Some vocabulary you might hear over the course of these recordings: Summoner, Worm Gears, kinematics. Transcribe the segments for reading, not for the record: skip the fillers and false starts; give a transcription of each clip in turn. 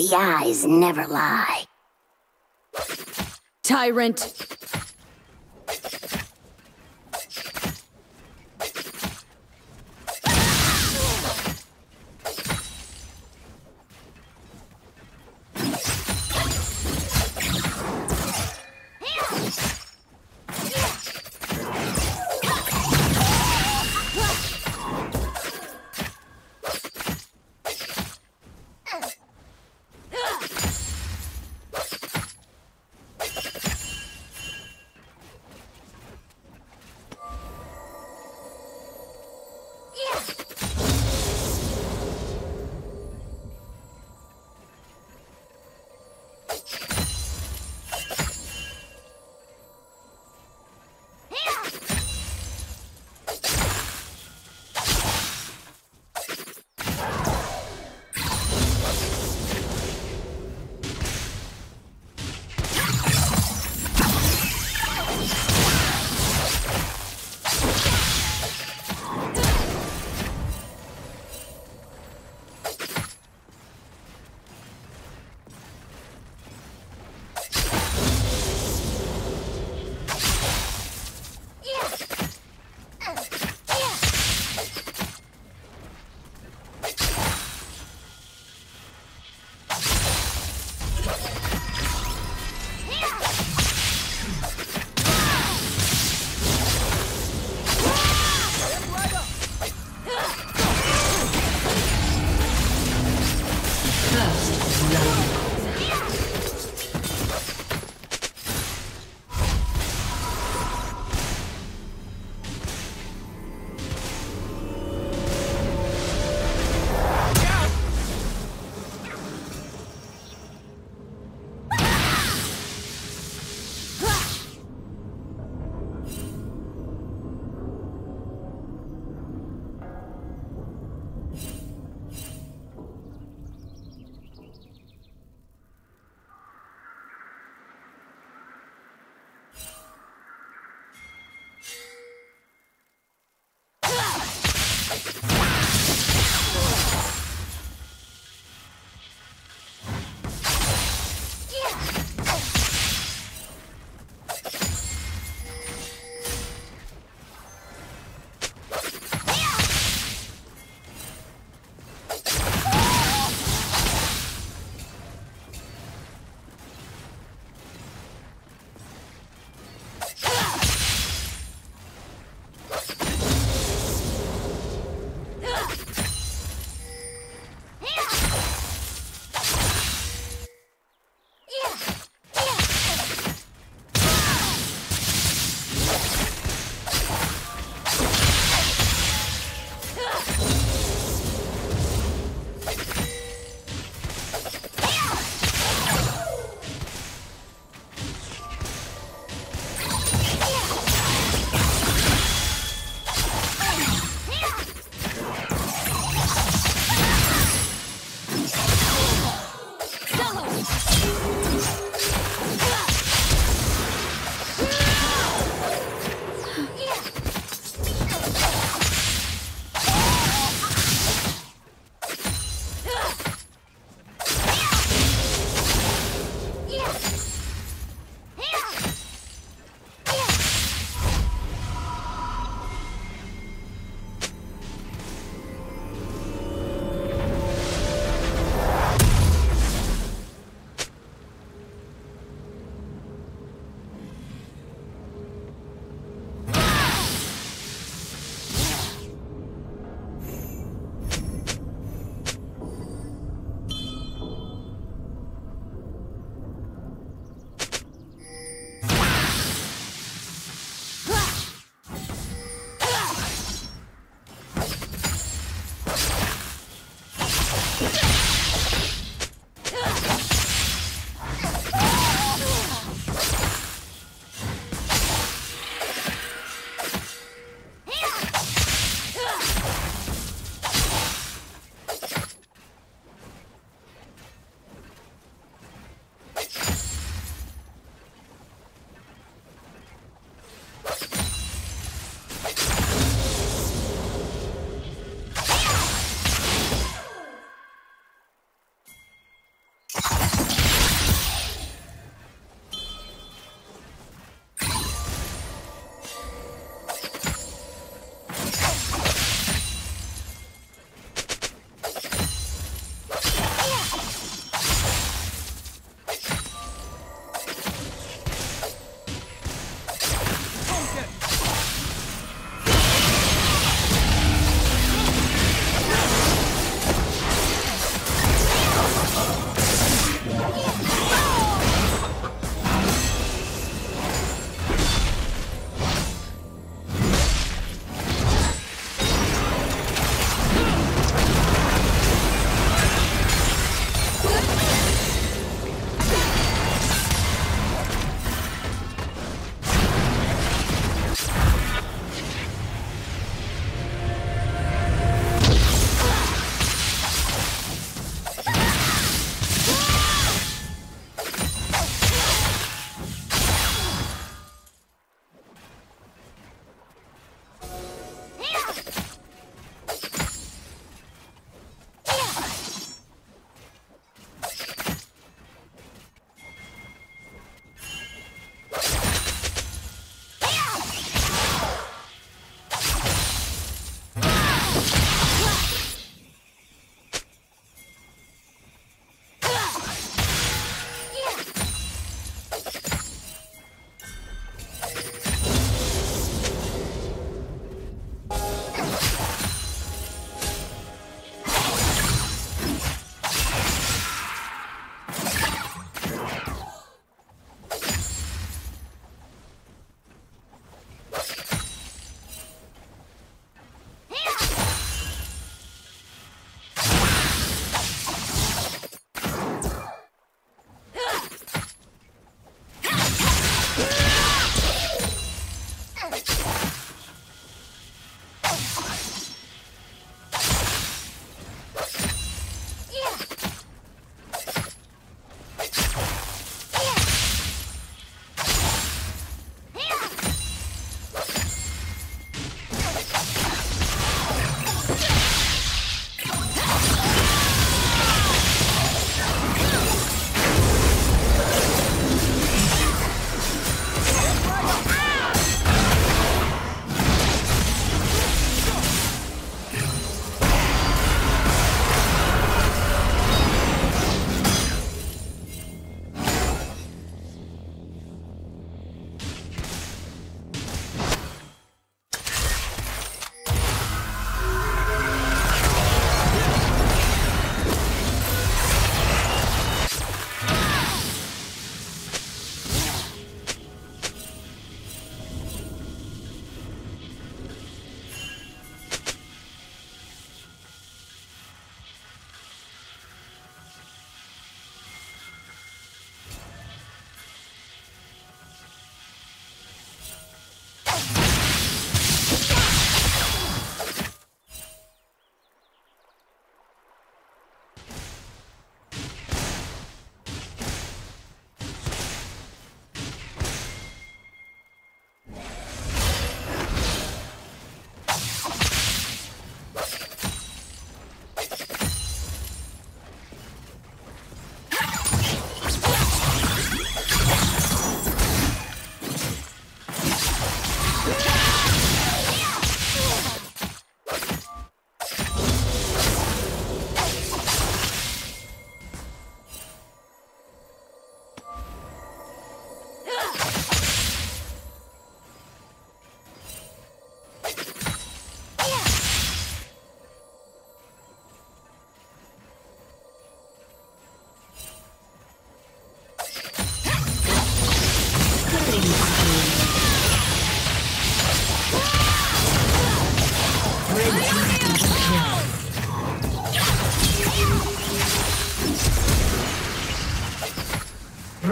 The eyes never lie. Tyrant!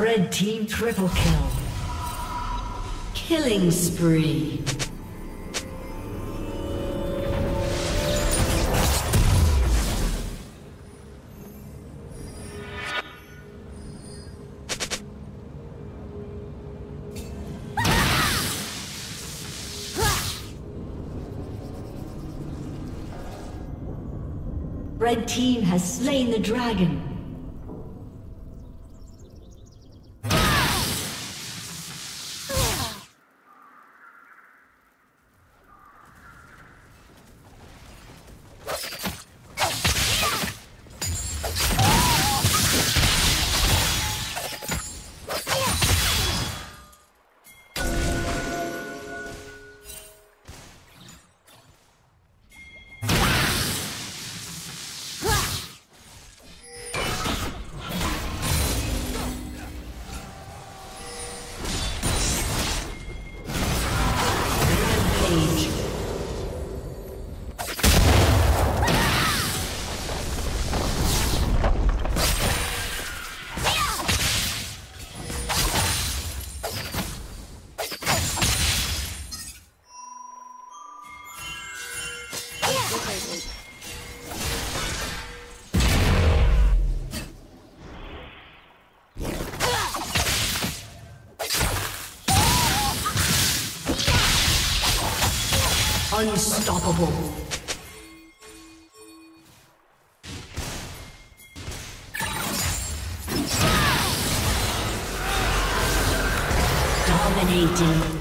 Red team triple kill. Killing spree. Red team has slain the dragon. Unstoppable. Dominating.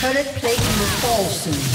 Turret plate will fall soon.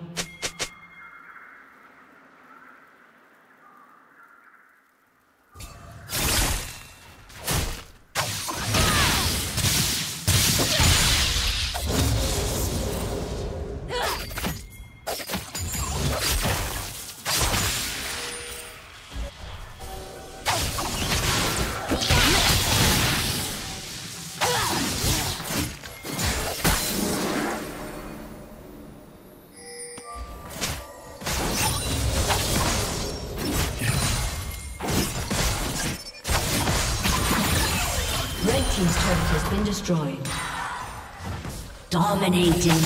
His turret has been destroyed. Dominating.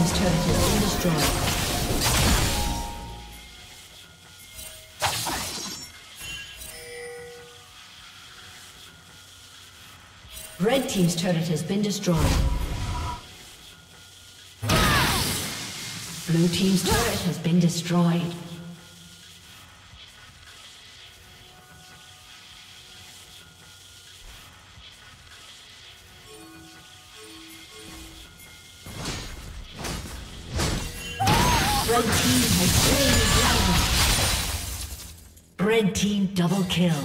team's turret has been destroyed. Red team's turret has been destroyed. Blue team's turret has been destroyed. Red team has slain the dragon. Red team double kill.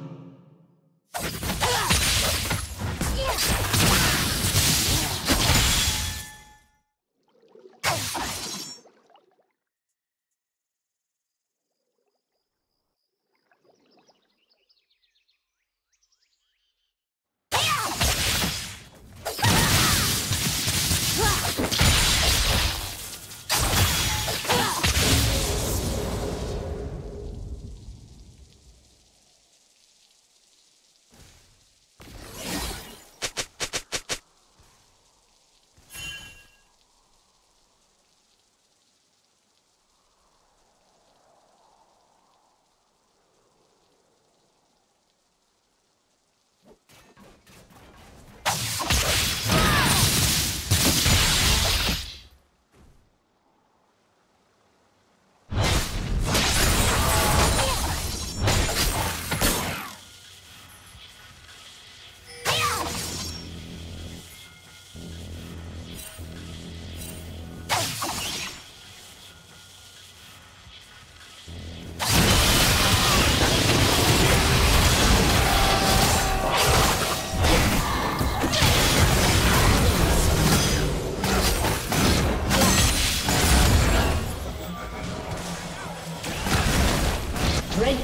Red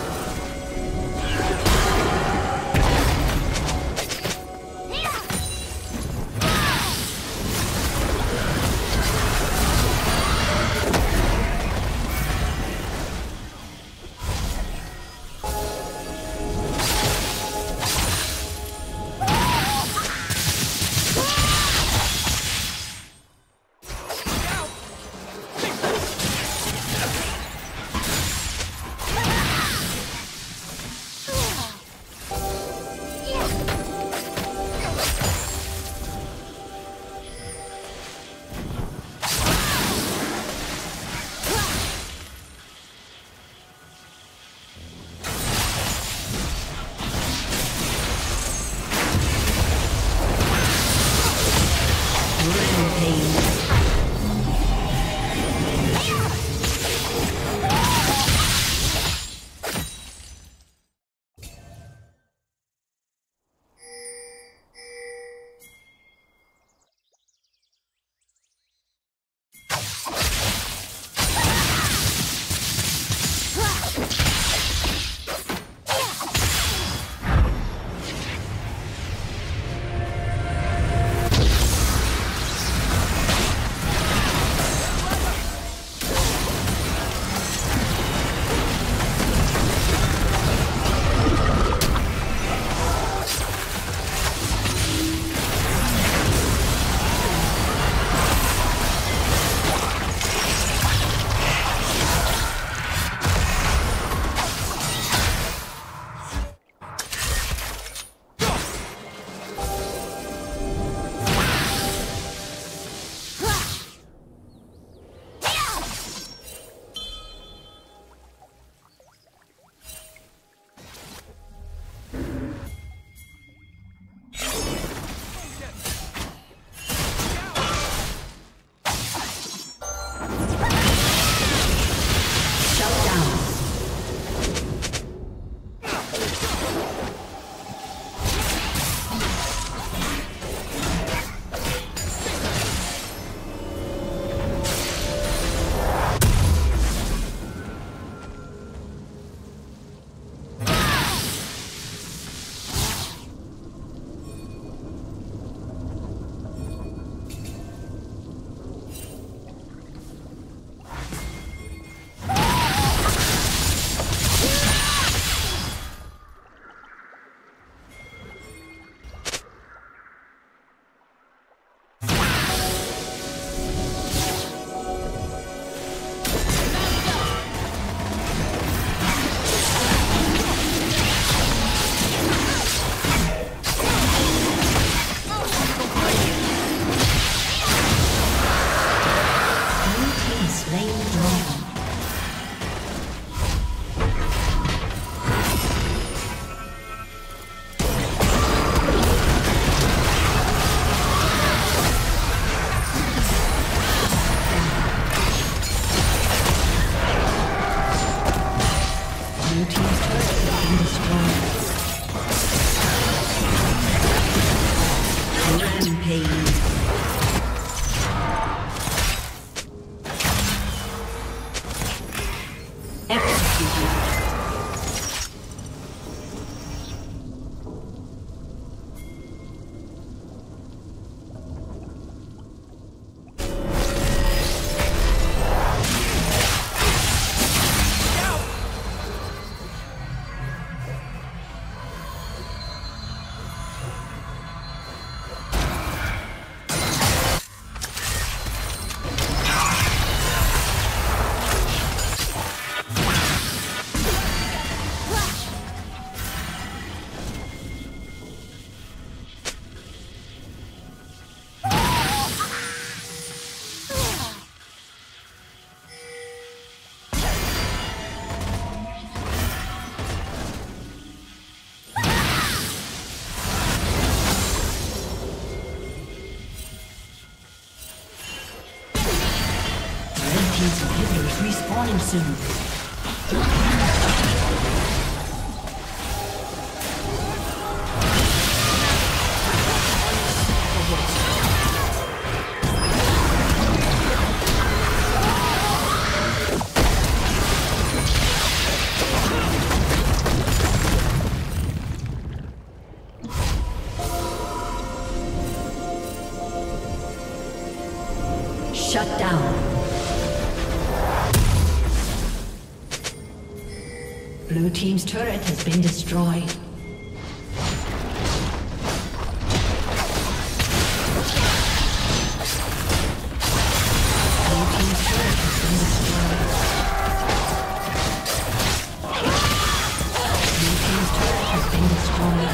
Blue team's turret has been destroyed. Rampage. Executed. Respawning soon. Blue team's turret has been destroyed. Blue team's turret has been destroyed.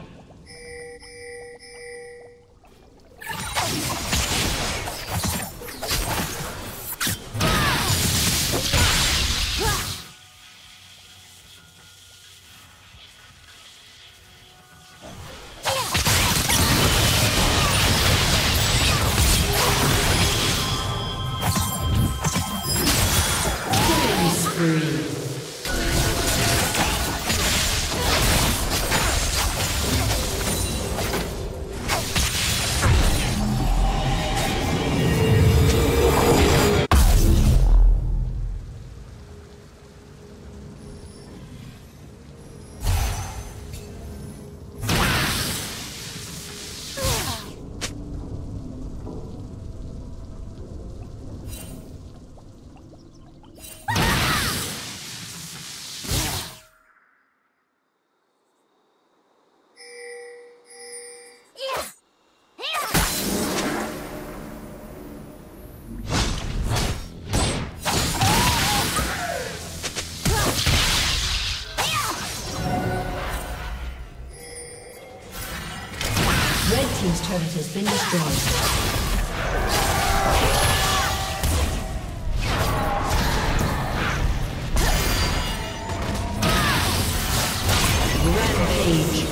Team's turret has been destroyed. Rampage.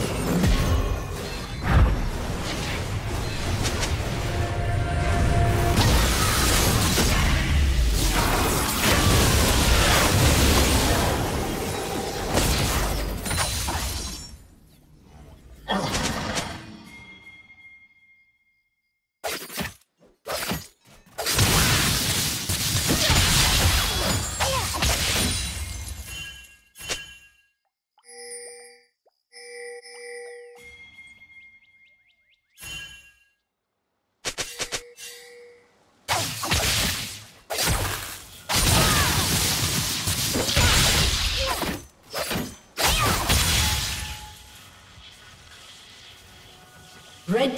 Red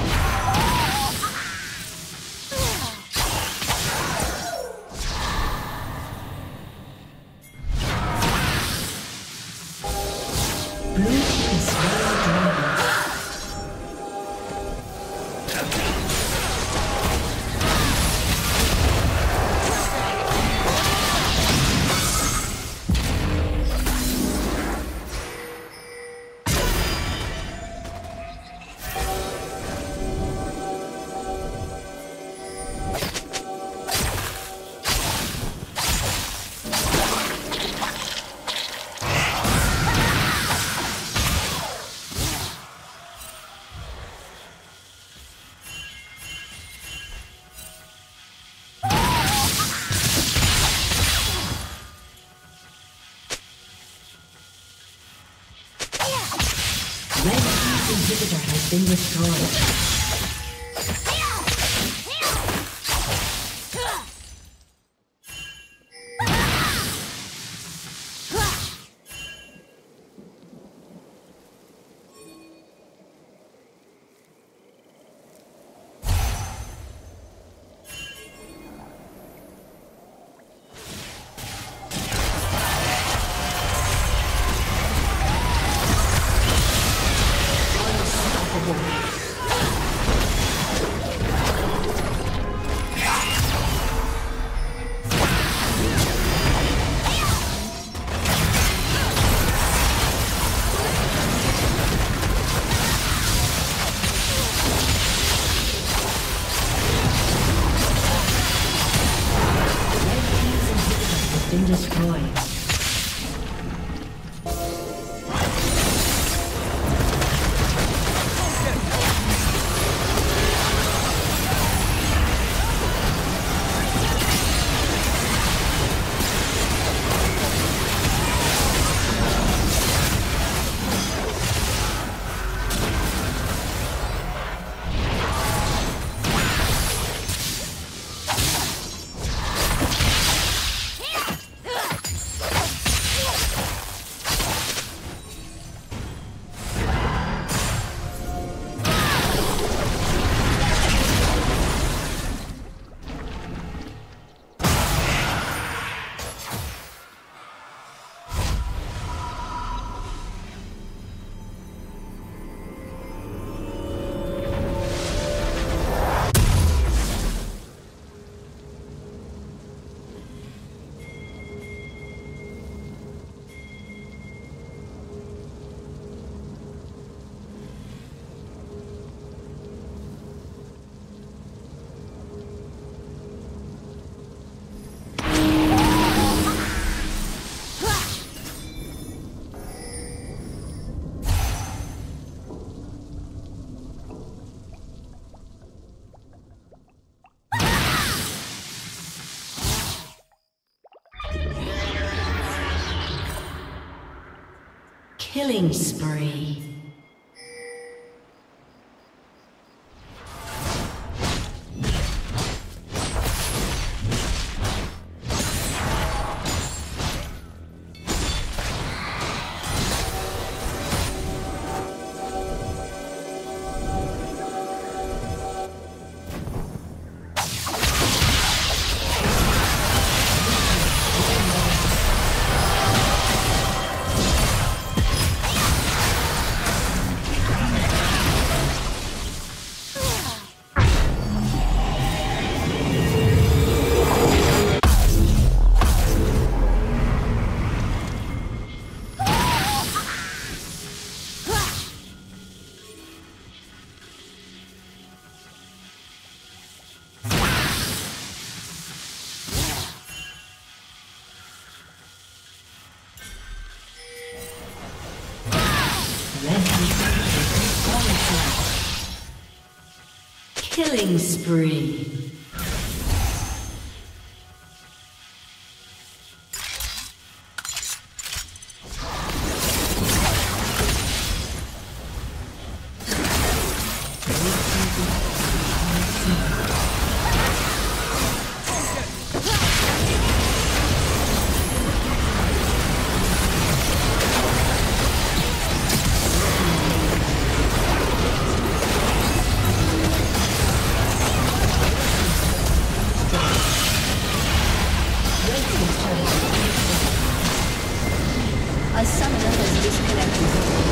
Been destroyed. Killing spree. Killing spree. My summoner has disconnected.